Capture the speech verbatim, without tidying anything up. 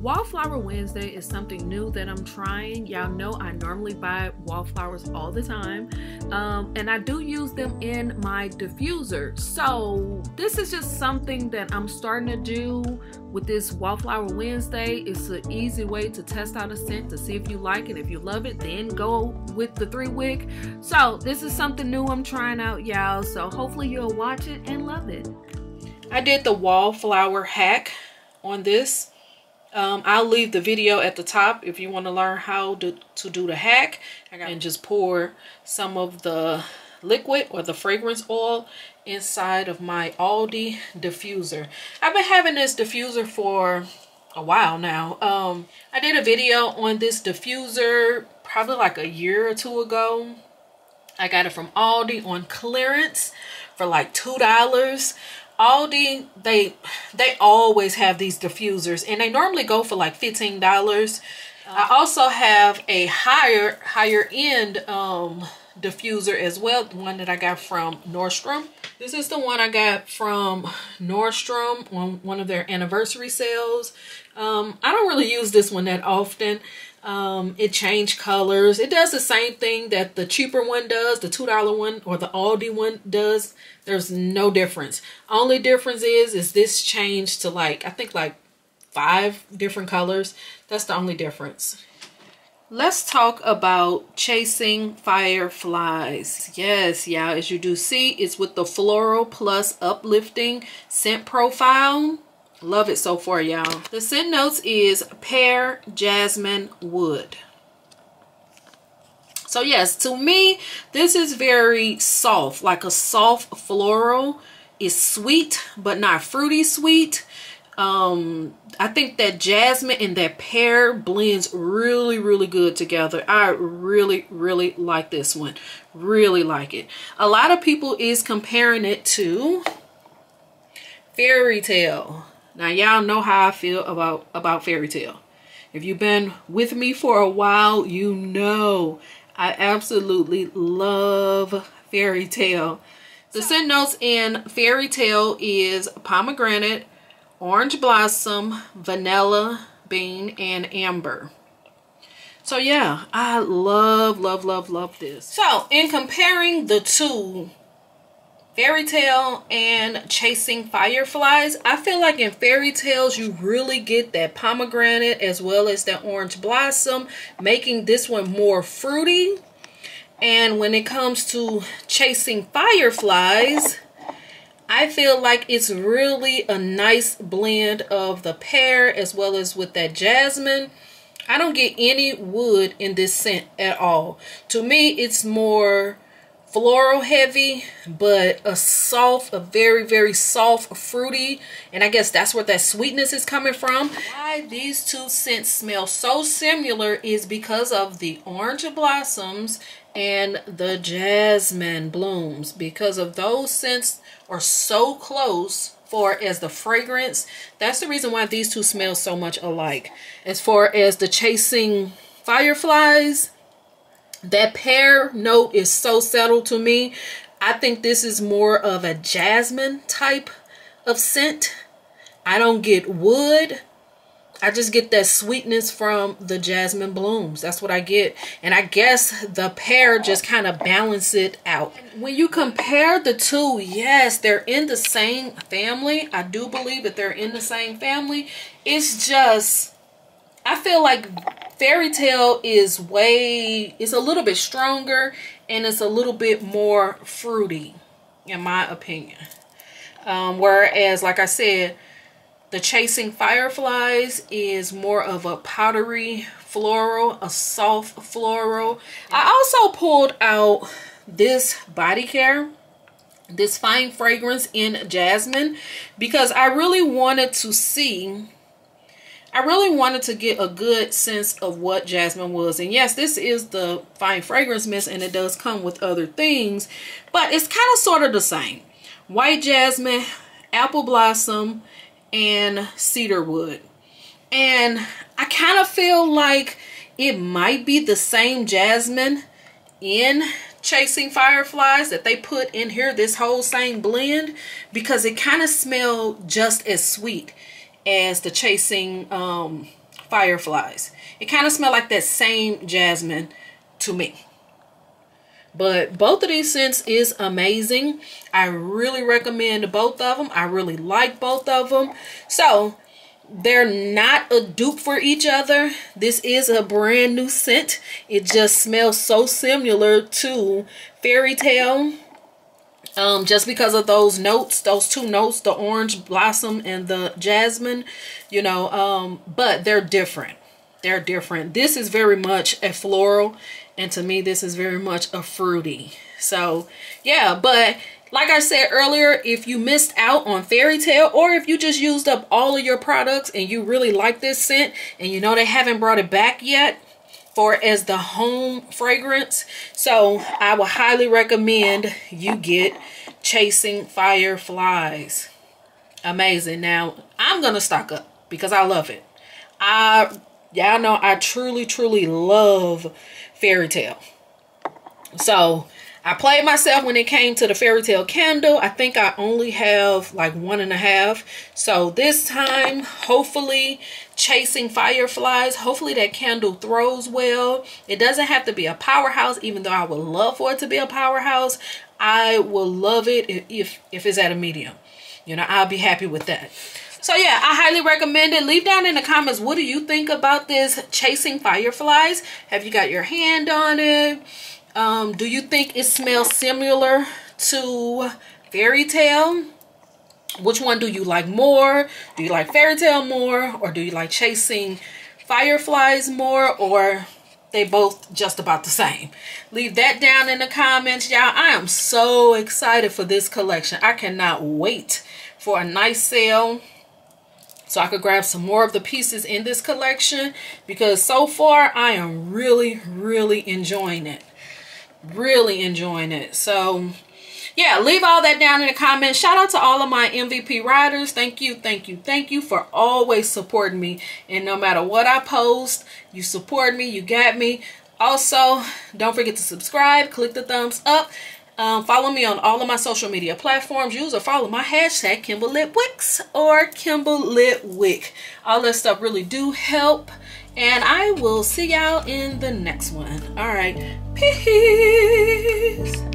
Wallflower Wednesday is something new that I'm trying. Y'all know I normally buy wallflowers all the time, um, and I do use them in my diffuser. So this is just something that I'm starting to do with this Wallflower Wednesday. It's an easy way to test out a scent to see if you like it. If you love it, then go with the three wick. So this is something new I'm trying out, y'all. So hopefully you'll watch it and love it. I did the wallflower hack on this. Um, I'll leave the video at the top if you want to learn how to, to do the hack. And just pour some of the liquid or the fragrance oil inside of my Aldi diffuser. I've been having this diffuser for a while now. Um, I did a video on this diffuser probably like a year or two ago. I got it from Aldi on clearance for like two dollars. Aldi, they they always have these diffusers, and they normally go for like fifteen dollars. I also have a higher higher end um, diffuser as well, the one that I got from Nordstrom. This is the one I got from Nordstrom on one of their anniversary sales. Um, I don't really use this one that often. Um, it changed colors. It does the same thing that the cheaper one does, the two dollar one or the Aldi one does. There's no difference. Only difference is, is this changed to like, I think like five different colors. That's the only difference. Let's talk about Chasing Fireflies. Yes, y'all, as you do see, it's with the Floral Plus Uplifting Scent Profile. Love it so far, y'all. The scent notes is pear, jasmine, wood. So yes, to me, this is very soft, like a soft floral. It's sweet, but not fruity sweet. Um, I think that jasmine and that pear blends really, really good together. I really, really like this one. Really like it. A lot of people is comparing it to Fairy Tale. Now y'all know how I feel about, about Fairy Tale. If you've been with me for a while, you know I absolutely love Fairy Tale. The scent notes in Fairy Tale is pomegranate, orange blossom, vanilla, bean, and amber. So yeah, I love, love, love, love this. So in comparing the two, Fairy Tale and Chasing Fireflies, I feel like in Fairy Tales you really get that pomegranate as well as that orange blossom, making this one more fruity. And when it comes to Chasing Fireflies, I feel like it's really a nice blend of the pear as well as with that jasmine. I don't get any wood in this scent at all. To me, it's more floral heavy, but a soft, a very, very soft, fruity. And I guess that's where that sweetness is coming from. Why these two scents smell so similar is because of the orange blossoms and the jasmine blooms, because of those scents are so close far as the fragrance. That's the reason why these two smell so much alike. As far as the Chasing Fireflies, that pear note is so subtle to me. I think this is more of a jasmine type of scent. I don't get wood. I just get that sweetness from the jasmine blooms. That's what I get. And I guess the pear just kind of balance it out. When you compare the two, yes, they're in the same family. I do believe that they're in the same family. It's just, I feel like Fairy Tale is way, it's a little bit stronger and it's a little bit more fruity, in my opinion. Um, whereas, like I said, the Chasing Fireflies is more of a powdery floral, a soft floral. I also pulled out this body care, this fine fragrance in jasmine, because I really wanted to see, I really wanted to get a good sense of what jasmine was. And yes, this is the fine fragrance mist and it does come with other things, but it's kind of sort of the same. White jasmine, apple blossom, and cedarwood. And I kind of feel like it might be the same jasmine in Chasing Fireflies that they put in here, this whole same blend, because it kind of smelled just as sweet as the Chasing um Fireflies. It kind of smelled like that same jasmine to me. But both of these scents is amazing. I really recommend both of them. I really like both of them. So they're not a dupe for each other. This is a brand new scent. It just smells so similar to Fairy Tale. Um, just because of those notes, those two notes, the orange blossom and the jasmine, you know, um, but they're different. They're different. This is very much a floral, and to me, this is very much a fruity. So yeah, but like I said earlier, if you missed out on Fairy Tale, or if you just used up all of your products and you really like this scent and you know they haven't brought it back yet for as the home fragrance, so I would highly recommend you get Chasing Fireflies. Amazing. Now I'm gonna stock up because I love it. I Y'all know I truly, truly love Fairy Tale. So I played myself when it came to the Fairy Tale candle. I think I only have like one and a half. So this time, hopefully, Chasing Fireflies, hopefully that candle throws well. It doesn't have to be a powerhouse, even though I would love for it to be a powerhouse. I will love it if, if it's at a medium. You know, I'll be happy with that. So yeah, I highly recommend it. Leave down in the comments, what do you think about this Chasing Fireflies? Have you got your hand on it? Um, do you think it smells similar to Fairy Tale? Which one do you like more? Do you like Fairy Tale more? Or do you like Chasing Fireflies more? Or they both just about the same? Leave that down in the comments, y'all. I am so excited for this collection. I cannot wait for a nice sale, so I could grab some more of the pieces in this collection, because so far I am really, really enjoying it. Really enjoying it. So yeah, leave all that down in the comments. Shout out to all of my M V P riders. Thank you, thank you, thank you for always supporting me. And no matter what I post, you support me, you got me. Also, don't forget to subscribe, click the thumbs up. Um, follow me on all of my social media platforms. Use or follow my hashtag KimbleLitWix or KimbleLitWick. All that stuff really do help. And I will see y'all in the next one. All right. Peace.